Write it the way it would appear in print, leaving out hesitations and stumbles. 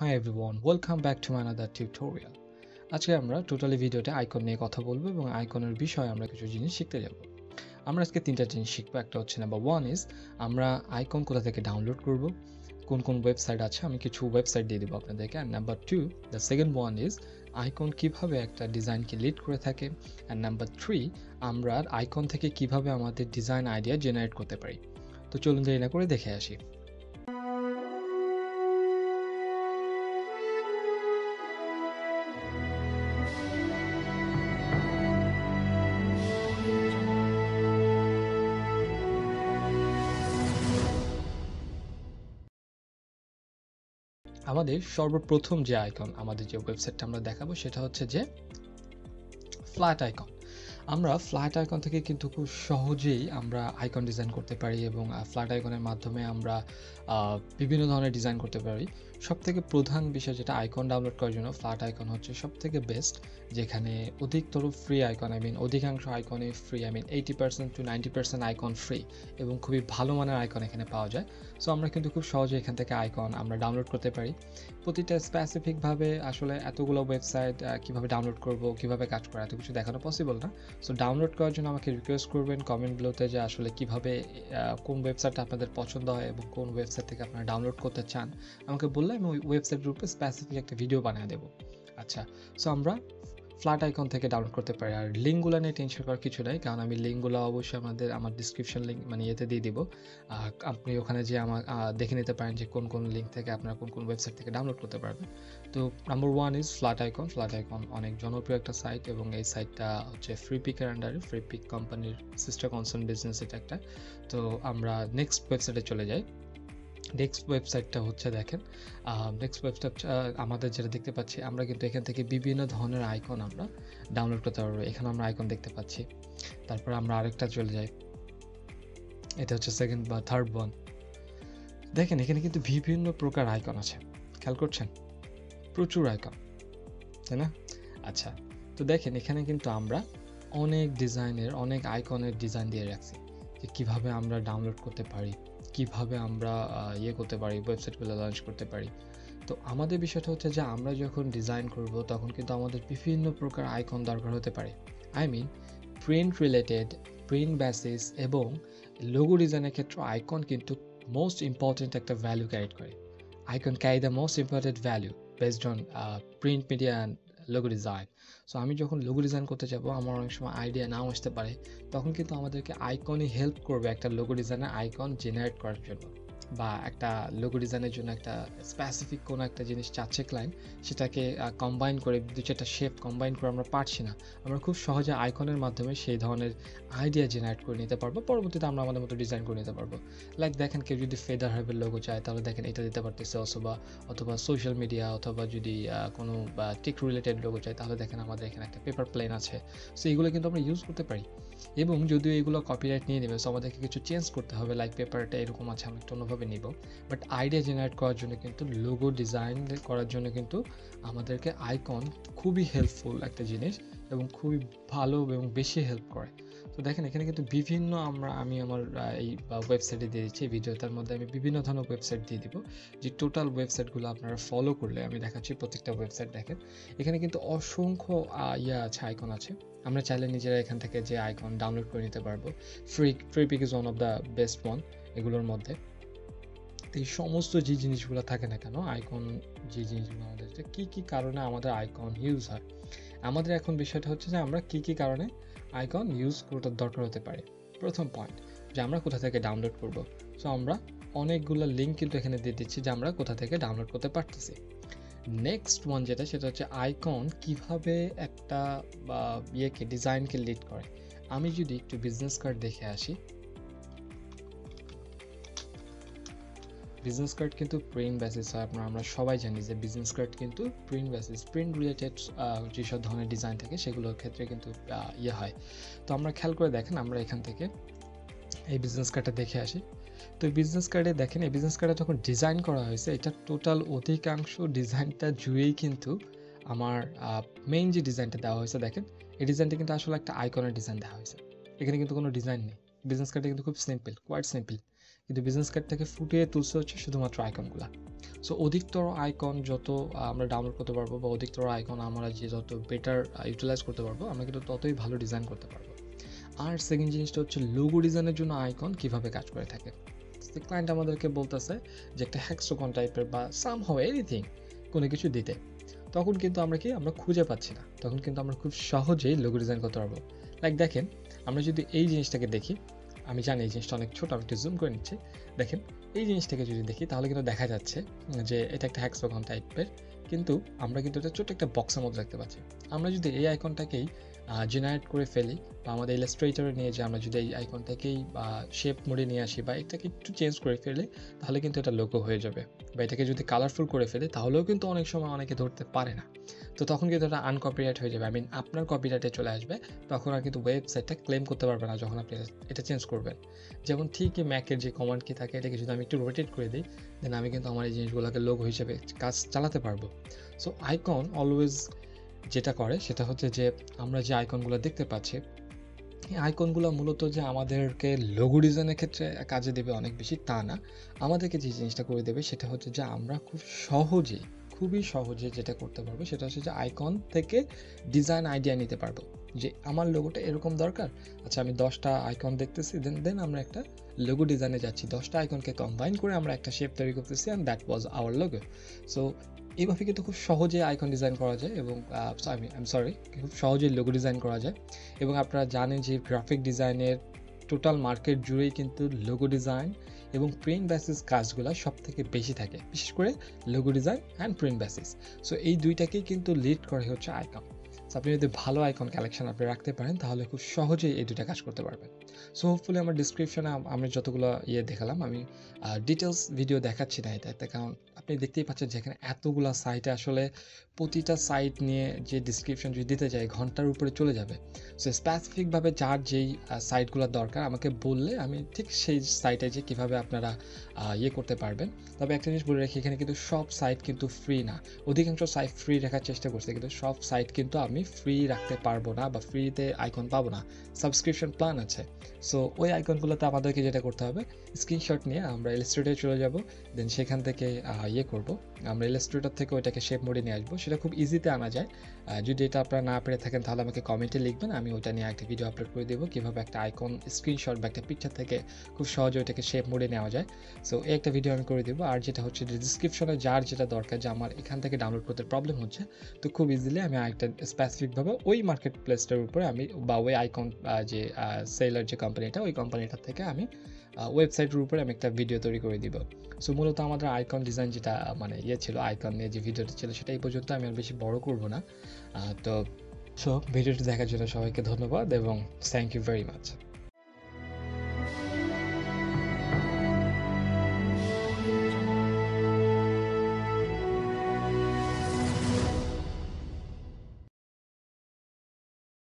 Hi everyone welcome back to my another tutorial. आज के आमरा टोटाली भिडियोते आइकन निये कथा बोलबो एबं आइकनेर विषये आमरा किछु जिनिस शिखते जाबो। आमरा आजके तीनटा जिनिस शिखबो। एकटा होच्छे नम्बर 1 इज आमरा आइकन कोथा थेके डाउनलोड करबो, कोन कोन वेबसाइट आछे आमि किछु वेबसाइट दिये देबो आपनादेरके। And number 2 the second one is icon किभाबे एकटा डिजाइनके लीड करे थाके। एंड नम्बर 3 आमरा आइकन थेके किभाबे आमादेर डिजाइन आइडिया जेनारेट करते पारि। तो चलुन देरि ना करे देखे आसि। हमारे सर्वप्रथम जो आइकन जो वेबसाइट देखो से फ्लैट आइकन। আমরা ফ্ল্যাট আইকন থেকে কিন্তু খুব সহজেই আমরা আইকন ডিজাইন করতে পারি এবং ফ্ল্যাট আইকনের মাধ্যমে আমরা বিভিন্ন ধরনের ডিজাইন করতে পারি। সবথেকে প্রধান বিষয় যেটা আইকন ডাউনলোড করার জন্য ফ্ল্যাট আইকন হচ্ছে সবথেকে বেস্ট, যেখানে অধিকতর ফ্রি আইকন, অধিকাংশ আইকনই ফ্রি, 80% to 90% আইকন ফ্রি এবং খুবই ভালো মানের আইকন এখানে পাওয়া যায়। সো আমরা কিন্তু খুব সহজে এখান থেকে আইকন আমরা ডাউনলোড করতে পারি। প্রতিটা স্পেসিফিকভাবে আসলে এতগুলো ওয়েবসাইট কীভাবে ডাউনলোড করব, কীভাবে কাজ করা, এত কিছু দেখানো পসিবল না। সো ডাউনলোড করার জন্য আমাকে রিকোয়েস্ট করবেন কমেন্টগুলোতে যে আসলে কীভাবে কোন ওয়েবসাইটটা আপনাদের পছন্দ হয় এবং কোন ওয়েবসাইট থেকে আপনারা ডাউনলোড করতে চান আমাকে বললে আমি ওই ওয়েবসাইটের উপরে স্পেসিফিক একটা ভিডিও বানিয়ে দেবো। আচ্ছা, সো আমরা ফ্ল্যাট আইকন থেকে ডাউনলোড করতে পারি। আর লিঙ্কগুলো নিয়ে টেনশন করার কিছু নাই, কারণ আমি লিঙ্কগুলো অবশ্যই আমার ডিসক্রিপশন লিঙ্ক ইয়েতে দিয়ে দিব। আপনি ওখানে যে আমার দেখে নিতে পারেন যে কোন কোন লিঙ্ক থেকে আপনারা কোন কোন ওয়েবসাইট থেকে ডাউনলোড করতে পারবেন। তো number 1 is flat icon. Flat icon অনেক জনপ্রিয় একটা সাইট এবং এই সাইটটা হচ্ছে ফ্রিপিকের আন্ডারে, ফ্রিপিক কোম্পানির সিস্টার কনসার্ন বিজনেস এটা একটা। তো আমরা নেক্সট ওয়েবসাইটে চলে যাই। নেক্সট ওয়েবসাইটটা হচ্ছে দেখেন নেক্সট ওয়েবসাইট আমাদের যেটা দেখতে পাচ্ছি আমরা কিন্তু এখান থেকে বিভিন্ন ধরনের আইকন আমরা ডাউনলোড করতে পারবো। এখানে আমরা আইকন দেখতে পাচ্ছি। তারপর আমরা আরেকটা চলে যাই, এটা হচ্ছে সেকেন্ড বা থার্ড ওয়ান। দেখেন এখানে কিন্তু বিভিন্ন প্রকার আইকন আছে, খেয়াল করছেন, প্রচুর আইকন, তাই না? আচ্ছা, তো দেখেন এখানে কিন্তু আমরা অনেক ডিজাইনের অনেক আইকনের ডিজাইন দিয়ে রাখছি যে কীভাবে আমরা ডাউনলোড করতে পারি, কিভাবে আমরা ইয়ে করতে পারি, ওয়েবসাইটগুলো লঞ্চ করতে পারি। তো আমাদের বিষয়টা হচ্ছে যে আমরা যখন ডিজাইন করব তখন কিন্তু আমাদের বিভিন্ন প্রকার আইকন দরকার হতে পারে। প্রিন্ট রিলেটেড, প্রিন্ট বেসিস এবং লোগো ডিজাইনের ক্ষেত্রে আইকন কিন্তু মোস্ট ইম্পর্টেন্ট একটা ভ্যালু ক্যারি করে। Icon carry the most important value based on print media and logo design. So আমি যখন লোগো ডিজাইন করতে যাব আমার অনেক সময় আইডিয়া নাও আসতে পারে, তখন কিন্তু আমাদেরকে আইকনই হেল্প করবে একটা লোগো ডিজাইনের আইকন জেনারেট করার জন্য, বা একটা লোগো ডিজাইনের জন্য একটা স্পেসিফিক কোনো একটা জিনিস চাচ্ছে ক্লায়েন্ট, সেটাকে কম্বাইন করে দু চারটা শেপ কম্বাইন করে আমরা পারছি না, আমরা খুব সহজে আইকনের মাধ্যমে সেই ধরনের আইডিয়া জেনারেট করে নিতে পারবো। পরবর্তীতে আমরা আমাদের মতো ডিজাইন করে নিতে পারবো। লাইক দেখেন কেউ যদি ফেদার হাবের লোগো চায় তাহলে দেখেন এটা দিতে পারতেছে, অথবা সোশ্যাল মিডিয়া, অথবা যদি কোনো টেক রিলেটেড লোগো চায় তাহলে দেখেন আমাদের এখানে একটা পেপার প্লেন আছে। সো এইগুলো কিন্তু আমরা ইউজ করতে পারি এবং যদিও এগুলো কপিরাইট নিয়ে নেবে, সো আমাদেরকে কিছু চেঞ্জ করতে হবে। লাইক পেপারটা এরকম আছে, আমি একটু অন্যভাবে নিব, বাট আইডিয়া জেনারেট করার জন্য কিন্তু লোগো ডিজাইন করার জন্য কিন্তু আমাদেরকে আইকন খুবই হেল্পফুল একটা জিনিস এবং খুবই ভালো এবং বেশি হেল্প করে। তো দেখেন এখানে কিন্তু বিভিন্ন আমি আমার এই ওয়েবসাইটে দিয়ে দিচ্ছি ভিডিওটার মধ্যে, আমি বিভিন্ন ধরনের ওয়েবসাইট দিয়ে দিব যে টোটাল ওয়েবসাইটগুলো আপনারা ফলো করলে আমি দেখাচ্ছি প্রত্যেকটা ওয়েবসাইট। দেখেন এখানে কিন্তু অসংখ্য আছে, আইকন আছে। আমরা চাইলে নিজেরা এখান থেকে যে আইকন ডাউনলোড করে নিতে পারবো। Freepik is one of the best one. এগুলোর মধ্যে এই সমস্ত যে জিনিসগুলো থাকে না কেন, আইকন যে জিনিসগুলো আমাদের কী কারণে আমাদের আইকন ইউজ হয়, আমাদের এখন বিষয়টা হচ্ছে যে আমরা কী কারণে আইকন ইউজ করতে দরকার হতে পারে। প্রথম পয়েন্ট যে আমরা কোথা থেকে ডাউনলোড করব। সো আমরা অনেকগুলো লিঙ্ক কিন্তু এখানে দিয়ে দিচ্ছি যে আমরা কোথা থেকে ডাউনলোড করতে পারতেছি। নেক্সট ওয়ান যেটা সেটা হচ্ছে আইকন কিভাবে একটা ডিজাইনকে লিড করে। আমি যদি একটু বিজনেস কার্ড দেখে আসি, বিজনেস কার্ড কিন্তু প্রিন্ট বেসিস হয়। আমরা সবাই জানি যে বিজনেস কার্ড কিন্তু প্রিন্ট বেসিস, প্রিন্ট রিলেটেড যেসব ধরনের ডিজাইন থাকে সেগুলোর ক্ষেত্রে কিন্তু ইয়ে হয়। তো আমরা খেয়াল করে দেখেন আমরা এখান থেকে এই বিজনেস কার্ডটা দেখে আসি। তো বিজনেস কার্ডে দেখেন এই বিজনেস কার্ডে যখন ডিজাইন করা হয়েছে এটা টোটাল অধিকাংশ ডিজাইনটা জুড়েই কিন্তু আমার মেইন যে ডিজাইনটা দেওয়া হয়েছে দেখেন এই ডিজাইনটা কিন্তু আসলে একটা আইকনের ডিজাইন দেওয়া হয়েছে। এখানে কিন্তু কোনো ডিজাইন নেই, বিজনেস কার্ডে কিন্তু খুব সিম্পল, কোয়াইট সিম্পল। কিন্তু বিজনেস কার্ডটাকে ফুটিয়ে তুলছে হচ্ছে শুধুমাত্র আইকনগুলো। সো অধিকতর আইকন যত আমরা ডাউনলোড করতে পারবো বা অধিকতর আইকন আমরা যে যত বেটার ইউটিলাইজ করতে পারবো আমরা কিন্তু ততই ভালো ডিজাইন করতে পারবো। আর সেকেন্ড জিনিসটা হচ্ছে লোগো ডিজাইনের জন্য আইকন কীভাবে কাজ করে থাকে। ক্লায়েন্ট আমাদেরকে বলতেছে যে একটা হ্যাক্সাগন টাইপের বা সামহাউ এনিথিং কোনো কিছু দিতে, তখন কিন্তু আমরা কি আমরা খুঁজে পাচ্ছি না, তখন কিন্তু আমরা খুব সহজেই লোগো ডিজাইন করতে পারবো। লাইক দেখেন আমরা যদি এই জিনিসটাকে দেখি, আমি জানি এই জিনিসটা অনেক ছোটো, আমি একটু জুম করে নিচ্ছি। দেখেন এই জিনিসটাকে যদি দেখি তাহলে কিন্তু দেখা যাচ্ছে যে এটা একটা হ্যাক্সাগন টাইপের, কিন্তু আমরা কিন্তু এটা ছোট্ট একটা বক্সের মধ্যে দেখতে পাচ্ছি। আমরা যদি এই আইকনটাকেই জেনারেট করে ফেলি বা আমাদের ইলাস্ট্রেটরে নিয়ে যে আমরা যদি এই আইকনটাকেই বা শেপ মোডে নিয়ে আসি বা এটাকে একটু চেঞ্জ করে ফেলি তাহলে কিন্তু এটা লোগো হয়ে যাবে, বা এটাকে যদি কালারফুল করে ফেলি তাহলেও কিন্তু অনেক সময় অনেকে ধরতে পারে না, তো তখন কিন্তু এটা আনকপিরাইট হয়ে যাবে, আই মিন আপনার কপিরাইটে চলে আসবে, তখন আর কিন্তু ওয়েবসাইটটা ক্লেম করতে পারবে না যখন আপনি এটা চেঞ্জ করবেন। যেমন ঠিকই ম্যাকের যে কমান্ড কি থাকে এটাকে যদি আমি একটু রোটেট করে দিই দেন আমি কিন্তু আমার এই জিনিসগুলোকে লোগো হিসেবে কাজ চালাতে পারবো। সো আইকন অলওয়েজ যেটা করে সেটা হচ্ছে যে আমরা যে আইকনগুলো দেখতে পাচ্ছি এই আইকনগুলো মূলত যে আমাদেরকে লোগো ডিজাইনের ক্ষেত্রে কাজে দেবে অনেক বেশি তা না, আমাদেরকে যে জিনিসটা করে দেবে সেটা হচ্ছে যে আমরা খুবই সহজে যেটা করতে পারবো সেটা হচ্ছে যে আইকন থেকে ডিজাইন আইডিয়া নিতে পারবো যে আমার লোগোটা এরকম দরকার। আচ্ছা আমি 10টা আইকন দেখতেছি, দেন আমরা একটা লোগো ডিজাইনে যাচ্ছি, 10টা আইকনকে কম্বাইন করে আমরা একটা শেপ তৈরি করতেছি and that was our logo. So এইভাবে কিন্তু খুব সহজে আইকন ডিজাইন করা যায় এবং খুব সহজে লোগো ডিজাইন করা যায়। এবং আপনারা জানেন যে গ্রাফিক ডিজাইনের টোটাল মার্কেট জুড়েই কিন্তু লোগো ডিজাইন এবং প্রিন্ট বেসিস কাজগুলো সব থেকে বেশি থাকে, বিশেষ করে logo design and print basis. So এই দুইটাকেই কিন্তু লিড করে হচ্ছে আইকন। সো আপনি যদি ভালো আইকন কালেকশন আপনি রাখতে পারেন তাহলে খুব সহজেই এই দুইটা কাজ করতে পারবেন। সো হোপফুলি আমার ডিসক্রিপশনে আমি যতগুলো দেখালাম, আমি ডিটেলস ভিডিও দেখাচ্ছি না এটা, কারণ আপনি দেখতেই পাচ্ছেন যেখানে এতগুলো সাইটে আসলে প্রতিটা সাইট নিয়ে যে ডিসক্রিপশন যদি দিতে যায় ঘন্টার উপরে চলে যাবে। সো স্পেসিফিকভাবে যার যেই সাইটগুলো দরকার আমাকে বললে আমি ঠিক সেই সাইটে যে কীভাবে আপনারা করতে পারবেন। তবে একটা জিনিস বলে রাখি, এখানে কিন্তু সব সাইট কিন্তু ফ্রি না, অধিকাংশ সাইট ফ্রি রাখার চেষ্টা করছে কিন্তু সব সাইট কিন্তু আমি ফ্রি রাখতে পারবো না বা ফ্রিতে আইকন পাবো না, সাবস্ক্রিপশন প্ল্যান আছে। সো ওই আইকনগুলোতে আমাদেরকে যেটা করতে হবে স্ক্রিনশট নিয়ে আমরা ইলাস্ট্রেটরে চলে যাব, দেন সেখান থেকে করবো আমরা ইলাস্ট্রেটর থেকে ওইটাকে শেপ মোডে নিয়ে আসবো। সেটা খুব ইজিতে আনা যায়, যদি এটা আপনারা না পেরে থাকেন তাহলে আমাকে কমেন্টে লিখবেন, আমি ওইটা নিয়ে একটা ভিডিও আপলোড করে দেবো কীভাবে একটা আইকন স্ক্রিনশট বা একটা পিকচার থেকে খুব সহজে ওইটাকে শেপ মোডে নেওয়া যায়। সো এই একটা ভিডিও আমি করে দেবো। আর যেটা হচ্ছে ডিসক্রিপশনে যার যেটা দরকার যে আমার এখান থেকে ডাউনলোড করতে প্রবলেম হচ্ছে, তো খুব ইজিলি আমি আরেকটা স্পেসিফিকভাবে ওই মার্কেট প্লেসটার উপরে আমি বা ওই আইকন যে সেলার যে কোম্পানিটা ওই কোম্পানিটা থেকে আমি ওয়েবসাইটের উপরে আমি একটা ভিডিও তৈরি করে দিব। সো মূলত আমাদের আইকন ডিজাইন যেটা ছিল আইকন নিয়ে যে ভিডিওটা ছিল সেটা এই পর্যন্ত, আমি আর বেশি বড় করব না। তো ভিডিওটি দেখার জন্য সবাইকে ধন্যবাদ এবং থ্যাংক ইউ ভেরি মাচ।